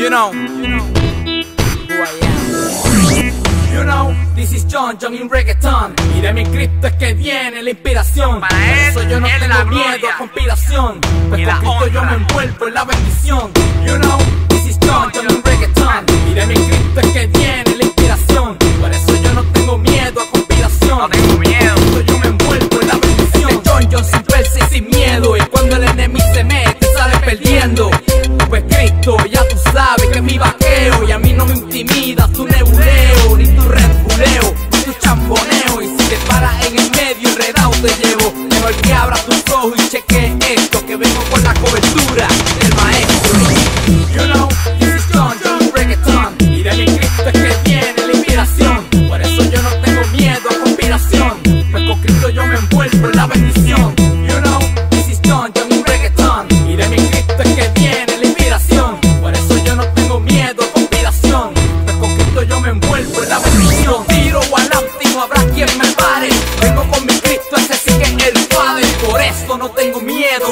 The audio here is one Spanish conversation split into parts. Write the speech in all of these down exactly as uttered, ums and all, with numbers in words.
You know, you know who I am. You know, this is John, John in reggaeton. Y de mi Cristo es que viene la inspiración. Para Por eso él, yo no él tengo la miedo a conspiración. Pues con Cristo yo me envuelvo en la bendición. You know, this is John, John in reggaeton. Y de mi Cristo es que viene la inspiración. Por eso yo no tengo miedo a conspiración. No tengo miedo, Cristo yo me envuelvo en la bendición. Este John, John sin verse y sin miedo. Y cuando el enemigo se mete sale perdiendo. Pues Cristo ya tú sabes que es mi vaqueo. Y a mí no me intimida tu neureo, ni tu refuleo, ni tu champoneo. Y si te paras en el medio enredado te llevo. Mejor que abras tus ojos y cheque esto, que vengo con la cobertura del maestro. You know, this is John, John reggaeton. Y de mi Cristo es que tiene la inspiración. Por eso yo no tengo miedo a conspiración. Pues con Cristo yo me envuelvo en la bendición. You know, this is John, John reggaeton. Y de mi Cristo es que tiene.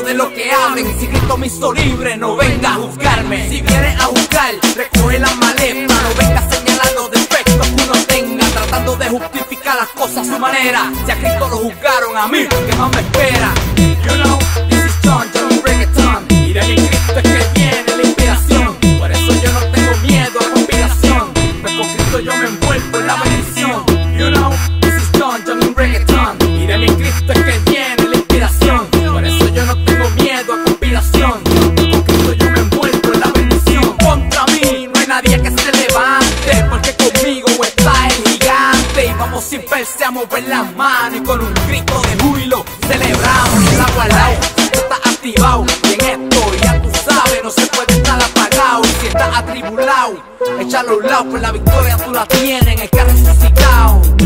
De lo que hablen, si Cristo me hizo libre, no venga a juzgarme. Si vienes a juzgar, recoge la maleta. No venga señalando defectos que uno tenga, tratando de justificar las cosas a su manera. Si a Cristo lo juzgaron, a mí, ¿qué más me espera? You know, this is John, John reggaeton. Y de mi Cristo es que tiene la inspiración. Por eso yo no tengo miedo a conspiración. Pues con Cristo yo me envuelvo en la bendición. You know, this is John, John reggaeton. Y de mi Cristo es que tiene. Sin verse a mover las manos y con un grito de júbilo celebramos el agua al lado. Esto está activado y en esto ya tú sabes, no se puede estar apagado. Y si estás atribulado, échalo a un lado, pues la victoria tú la tienes en el que has resucitado.